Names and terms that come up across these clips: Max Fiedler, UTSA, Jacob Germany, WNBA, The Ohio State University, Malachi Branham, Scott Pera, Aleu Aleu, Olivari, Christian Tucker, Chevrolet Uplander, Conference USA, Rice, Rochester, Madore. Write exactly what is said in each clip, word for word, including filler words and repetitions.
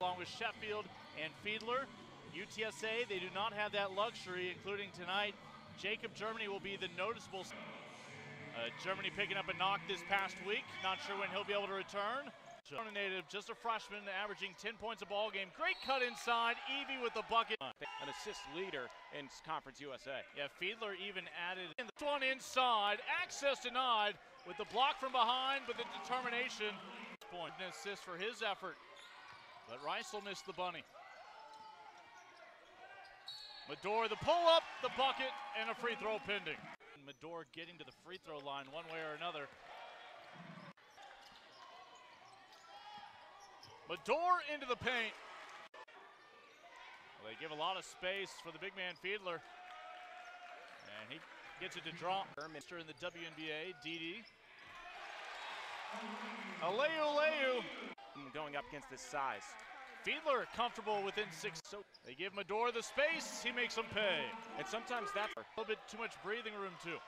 along with Sheffield and Fiedler. U T S A, they do not have that luxury, including tonight. Jacob Germany will be the noticeable. Uh, Germany picking up a knock this past week. Not sure when he'll be able to return. German native, just a freshman, averaging ten points a ball game. Great cut inside, Evie with the bucket. An assist leader in Conference U S A. Yeah, Fiedler even added in the one inside. Access denied with the block from behind, but the determination. Point an assist for his effort, but Rice will miss the bunny. Madore, the pull-up, the bucket, and a free throw pending. Madore getting to the free throw line one way or another. Madore into the paint. Well, they give a lot of space for the big man Fiedler. And he gets it to drop. Mister in the W N B A, D D. Aleu Aleu. Going up against this size. Fiedler comfortable within six. So they give Madore the space. He makes them pay. And sometimes that's a little bit too much breathing room too.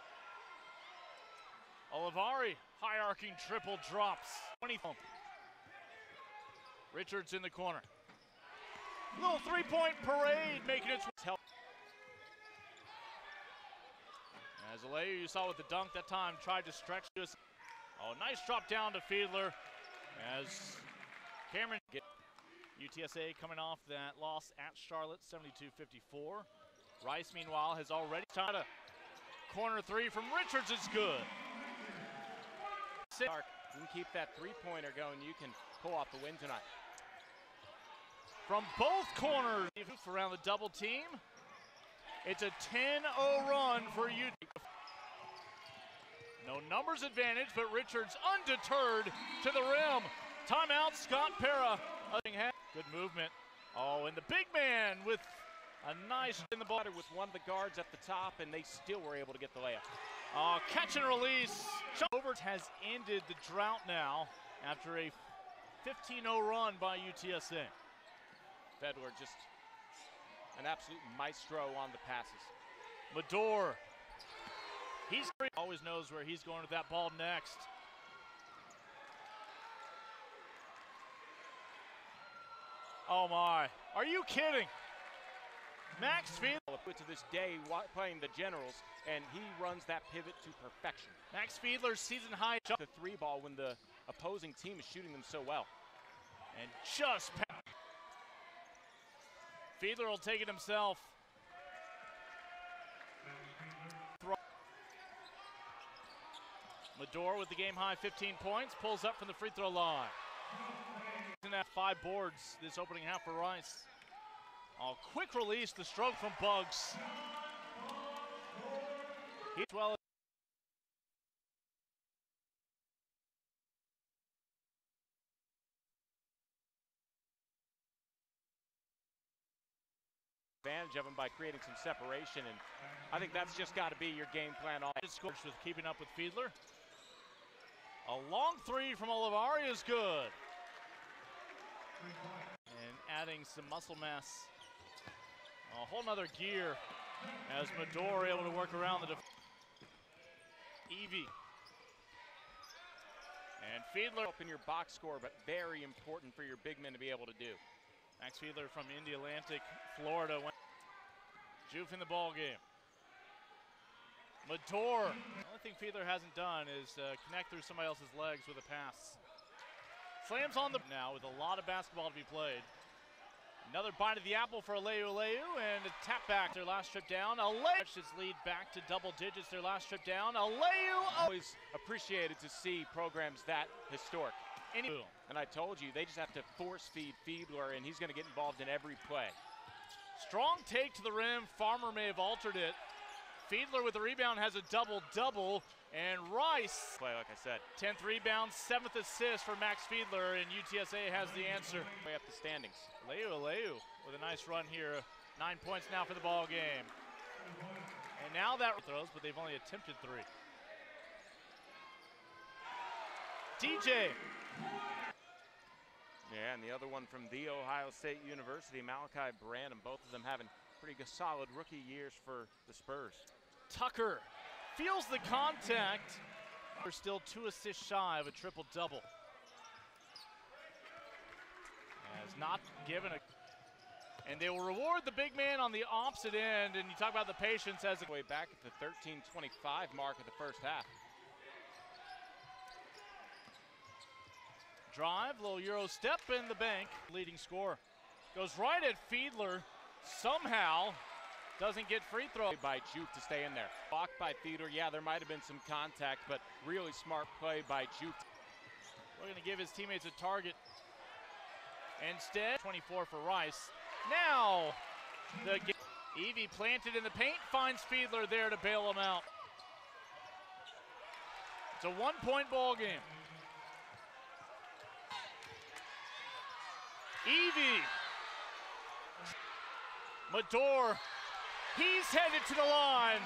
Olivari, high arcing triple drops. twenty. Richards in the corner. Little three-point parade making its help. As Aleu, you saw with the dunk that time, tried to stretch this. Oh, nice drop down to Fiedler as Cameron gets. U T S A coming off that loss at Charlotte, seventy-two fifty-four. Rice, meanwhile, has already tied a corner three from Richards. It's good. Dark, you can keep that three-pointer going. You can pull off the win tonight. From both corners, around the double team. It's a ten oh run for U T S A. No numbers advantage, but Richards undeterred to the rim. Timeout, Scott Pera. Good movement. Oh, and the big man with a nice in the body with one of the guards at the top, and they still were able to get the layup. Oh, catch and release. Overt has ended the drought now after a fifteen oh run by U T S A. Fiedler just an absolute maestro on the passes. Madore. He's always knows where he's going with that ball next. Oh my, are you kidding? Max Fiedler to this day playing the Generals, and he runs that pivot to perfection. Max Fiedler's season high jump the three ball when the opposing team is shooting them so well. And just pass. Fiedler will take it himself. Madore with the game-high fifteen points, pulls up from the free throw line. Five boards this opening half for Rice. Oh, quick release, the stroke from Bugs. He's well. Advantage of him by creating some separation, and I think that's just got to be your game plan. All scores with keeping up with Fiedler. A long three from Olivari is good. And adding some muscle mass. A whole nother gear as Madore able to work around the defense. Evie. And Fiedler up in your box score, but very important for your big men to be able to do. Max Fiedler from Indy Atlantic, Florida. Juve in the ball game. Madore. The only thing Fiedler hasn't done is uh, connect through somebody else's legs with a pass. Slams on the now with a lot of basketball to be played. Another bite of the apple for Aleu Aleu and a tap back. Their last trip down. Aleu his lead back to double digits. Their last trip down. Aleu always appreciated to see programs that historic. Any and I told you they just have to force feed Fiedler, and he's going to get involved in every play. Strong take to the rim. Farmer may have altered it. Fiedler with the rebound has a double-double, and Rice, play like I said, tenth rebound, seventh assist for Max Fiedler, and U T S A has the answer. Way up the standings. Aleu Aleu with a nice run here. Nine points now for the ball game. And now that throws, but they've only attempted three. D J. Yeah, and the other one from The Ohio State University, Malachi Branham, both of them having pretty good, solid rookie years for the Spurs. Tucker feels the contact. They're still two assists shy of a triple-double. Has not given a... And they will reward the big man on the opposite end. And you talk about the patience as a way back at the thirteen twenty-five mark of the first half. Drive, little Euro step in the bank. Leading scorer. Goes right at Fiedler. Somehow doesn't get free throw. By Juke to stay in there. Blocked by Fiedler. Yeah, there might have been some contact, but really smart play by Juke. We're going to give his teammates a target. Instead, twenty-four for Rice. Now, the game. Evie planted in the paint, finds Fiedler there to bail him out. It's a one-point ball game. Evie. Mador, he's headed to the line.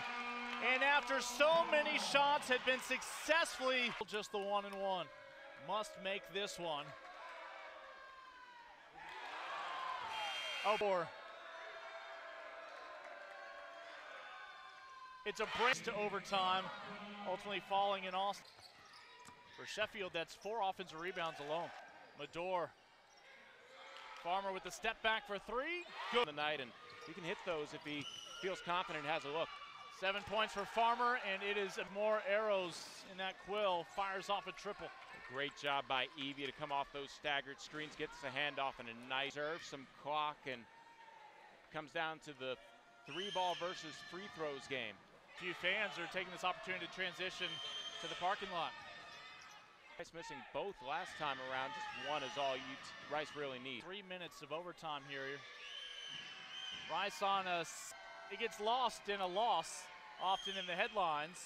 And after so many shots had been successfully, just the one and one. Must make this one. Oh, boy. It's a break to overtime, ultimately falling in Austin. For Sheffield, that's four offensive rebounds alone. Mador. Farmer with the step back for three. Good tonight, and he can hit those if he feels confident and has a look. Seven points for Farmer, and it is more arrows in that quill. Fires off a triple. Great job by Evie to come off those staggered screens. Gets the handoff and a nice serve, some clock, and comes down to the three ball versus free throws game. A few fans are taking this opportunity to transition to the parking lot. Rice missing both last time around. Just one is all you Rice really needs. Three minutes of overtime here. Rice on us. It gets lost in a loss, often in the headlines.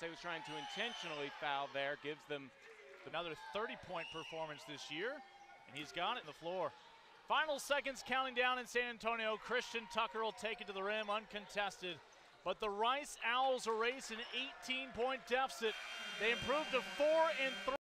Say was trying to intentionally foul there. Gives them another thirty-point performance this year, and he's got it on the floor. Final seconds counting down in San Antonio. Christian Tucker will take it to the rim, uncontested. But the Rice Owls erase an eighteen-point deficit. They improved to four and three.